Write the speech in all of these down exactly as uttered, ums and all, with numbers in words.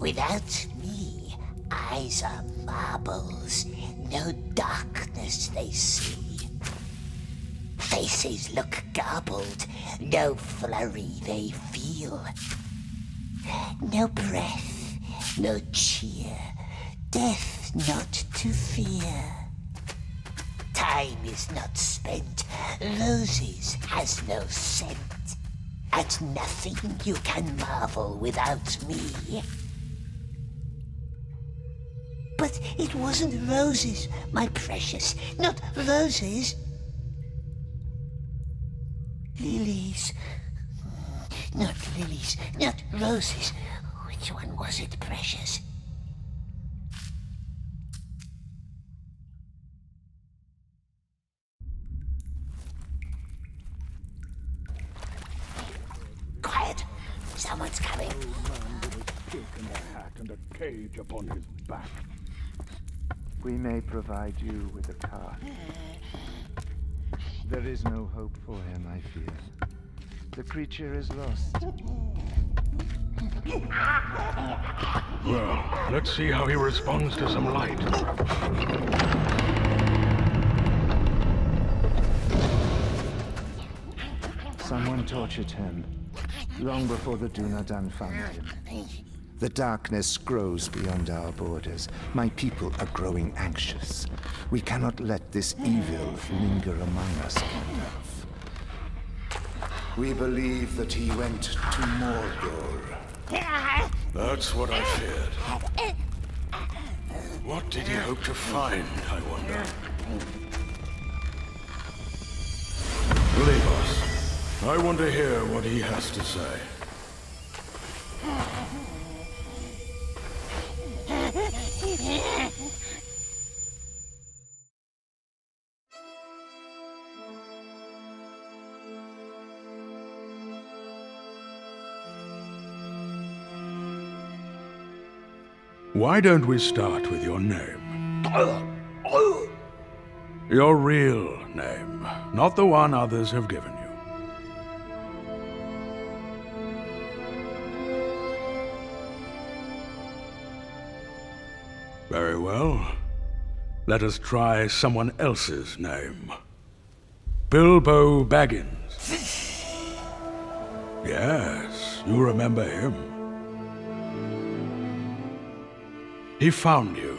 Without me, eyes are marbles. No darkness they see. Faces look garbled. No flurry they feel. No breath, no cheer. Death not to fear. Time is not spent. Roses has no scent. At nothing you can marvel without me. But it wasn't roses, my precious, not roses. Lilies, not lilies, not roses. Which one was it, precious? Quiet, someone's coming. Man with a stick and a hat and a cage upon his back. We may provide you with a car. There is no hope for him, I fear. The creature is lost. Well, let's see how he responds to some light. Someone tortured him, long before the Dunadan found him. The darkness grows beyond our borders. My people are growing anxious. We cannot let this evil linger among us on earth. We believe that he went to Mordor. That's what I feared. What did he hope to find, I wonder? Leave us. I want to hear what he has to say. Why don't we start with your name? Your real name, not the one others have given you. Very well. Let us try someone else's name. Bilbo Baggins. Yes, you remember him. He found you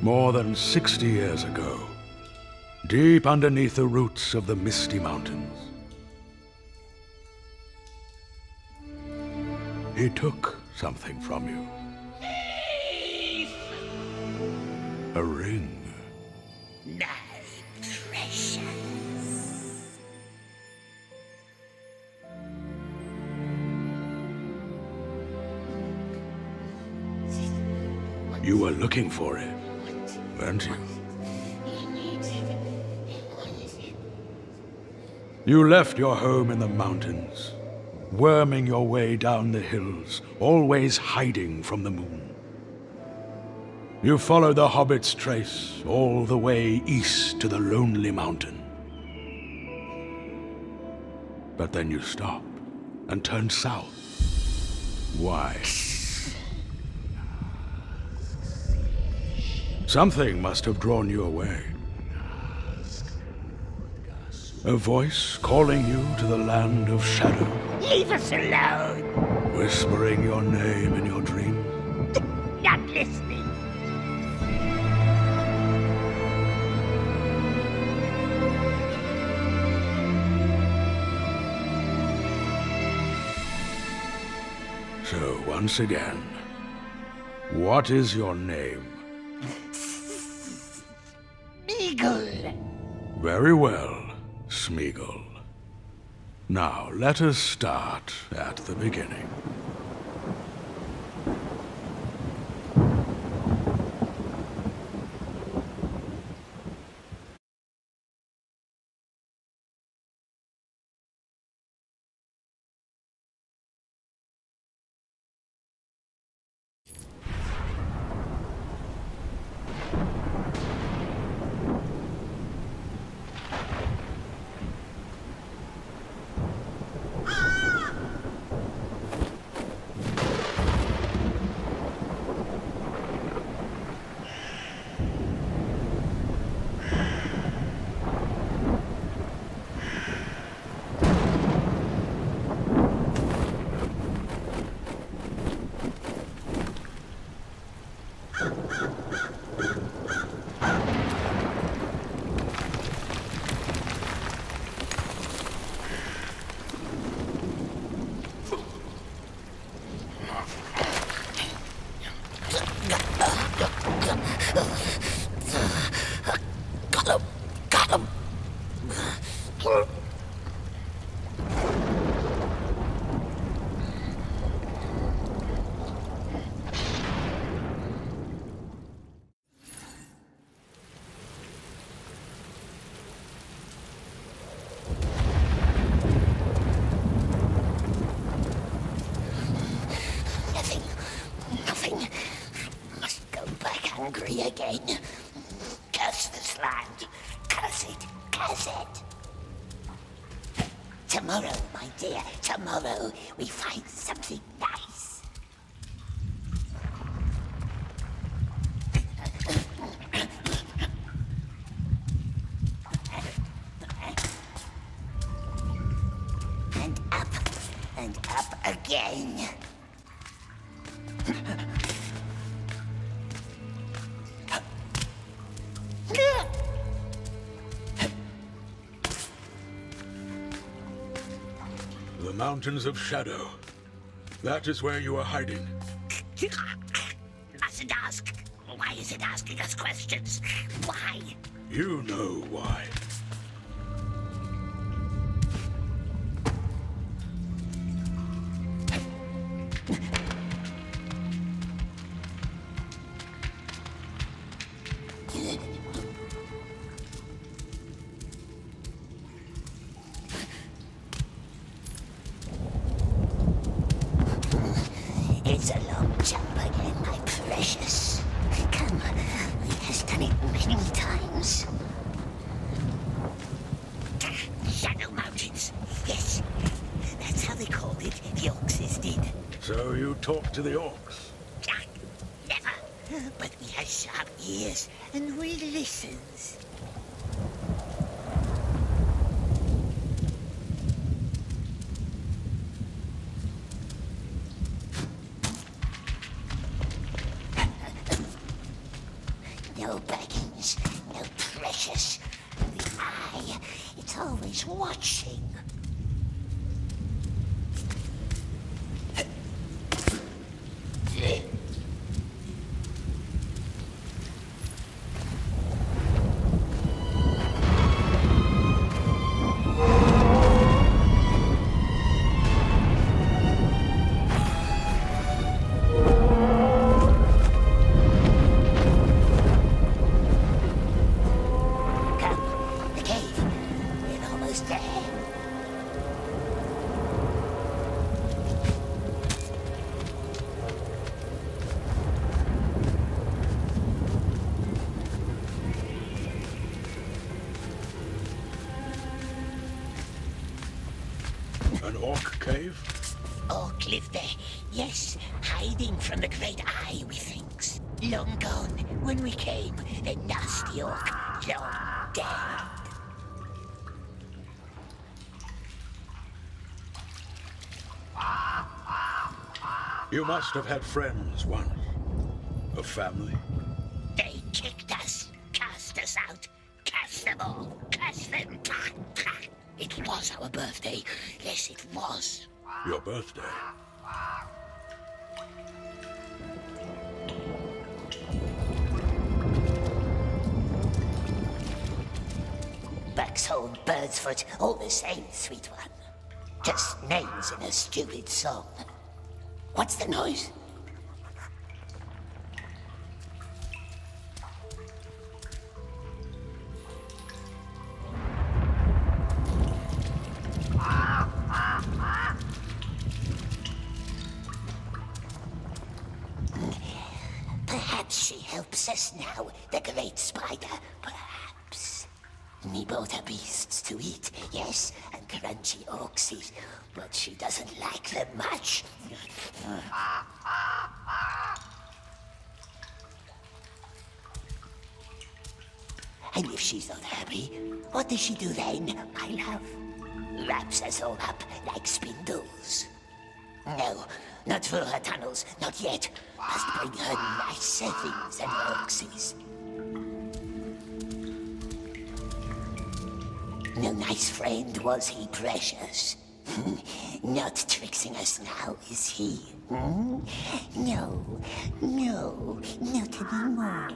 more than sixty years ago, deep underneath the roots of the Misty Mountains. He took something from you. Thief! A ring. My precious. You were looking for it, weren't you? You left your home in the mountains, worming your way down the hills, always hiding from the moon. You followed the Hobbit's trace all the way east to the Lonely Mountain. But then you stopped and turned south. Why? Something must have drawn you away. A voice calling you to the land of shadow. Leave us alone! Whispering your name in your dreams. Not listening. So, once again, what is your name? Smeagol. Very well, Smeagol. Now, let us start at the beginning. Plug. Again. Curse this land. Curse it. Curse it. Tomorrow, my dear, tomorrow we find something nice. And up. And up again. The Mountains of Shadow. That is where you are hiding. Mustn't ask. Why is it asking us questions? Why? You know why. It's a long jump again, my precious. Come, it has done it many times. Shadow Mountains. Yes, that's how they called it. The Orcs did. So you talk to the Orcs? Never. But we have sharp ears, and we listen. No Baggins, no precious. The eye, it's always watching. An orc cave? Orc lived there, yes, hiding from the great eye, we thinks. Long gone, when we came, the nasty orc, long dead. You must have had friends once. A family. They kicked us, cast us out, cast them all, cast them. It was our birthday. Yes, it was. Your birthday? Buxhold, Birdsfoot, all the same, sweet one. Just names in a stupid song. What's the noise? She helps us now, the great spider, perhaps. We both are beasts to eat, yes, and crunchy orcsies, but she doesn't like them much. And if she's not happy, what does she do then, my love? Wraps us all up like spindles. No, not through her tunnels, not yet. Must bring her nicer things and boxes. No nice friend was he, precious. Not tricksing us now, is he? Hmm? No, no, not anymore.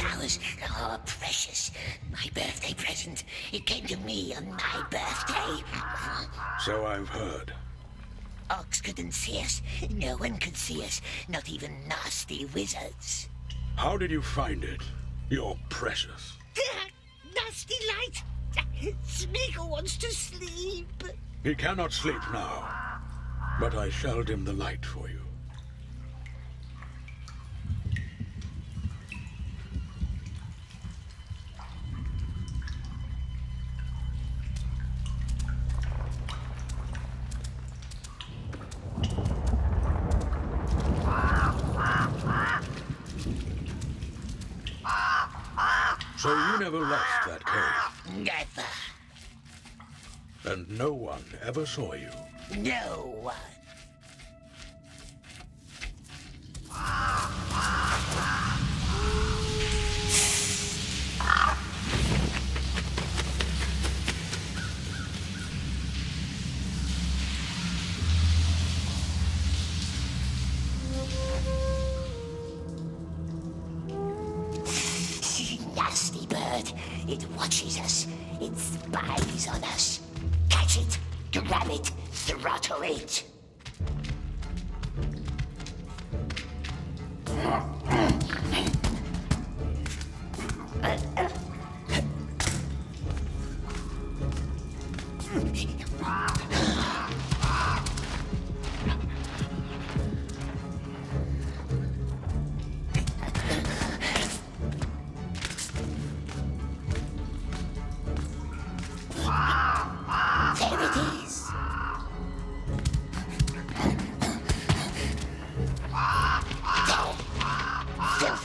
precious hours. Oh, precious. My birthday present. It came to me on my birthday. So I've heard. Ox couldn't see us. No one could see us. Not even nasty wizards. How did you find it? You're precious. Nasty light! Smeagol wants to sleep. He cannot sleep now. But I shall dim the light for you. So you never left that cave? Never. And no one ever saw you? No one. It watches us. It spies on us. Catch it, grab it, throttle it.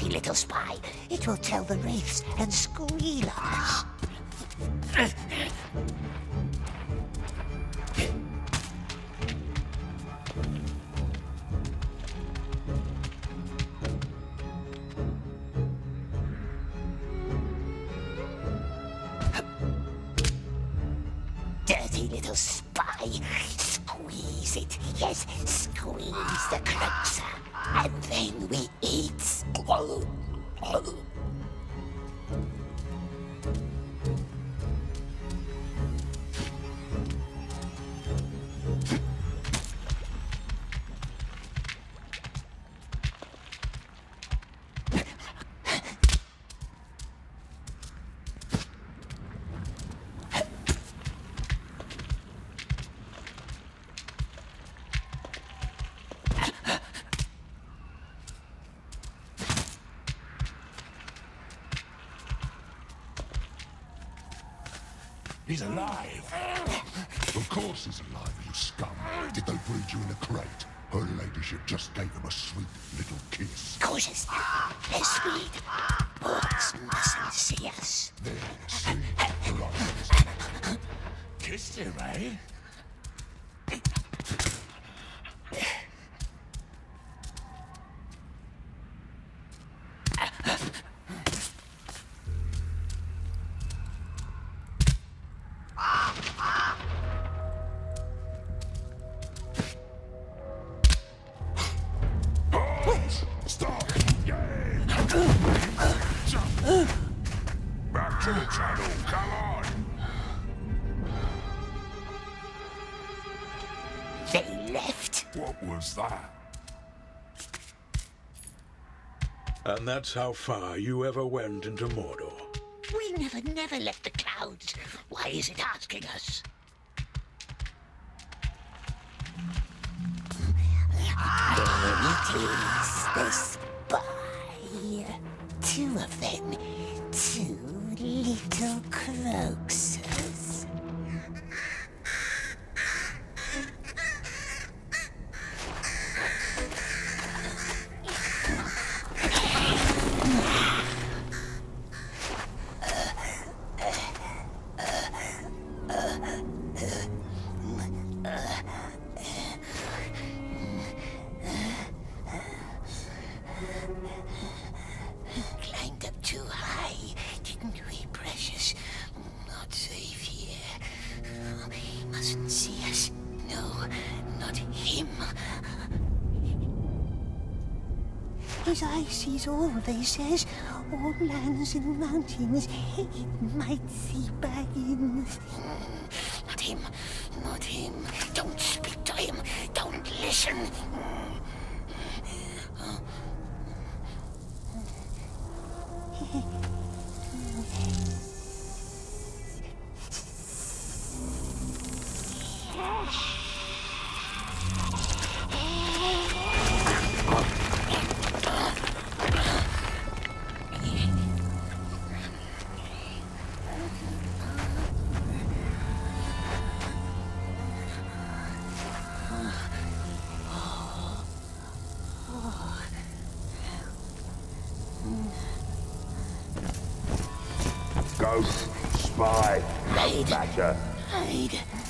Little spy. It will tell the wraiths and squeal on us. Dirty little spy. Squeeze it. Yes, squeeze the crux. And then we eat. He's alive! Of course he's alive, you scum! Did they breed you in a crate? Her ladyship just gave him a sweet little kiss. Cautious! There's speed! Orcs mustn't see us. There, see? Right. Kissed him, eh? What was that? And that's how far you ever went into Mordor. We never, never left the clouds. Why is it asking us? There it is, the spy. Two of them. Two little croaks. Climbed up too high, didn't we, precious? Not safe here. He mustn't see us. No, not him. His eye sees all, they says. all lands and mountains might see Baggins. Not him, not him. Don't speak to him. Don't listen. Ghost, spy, no matter. Hide.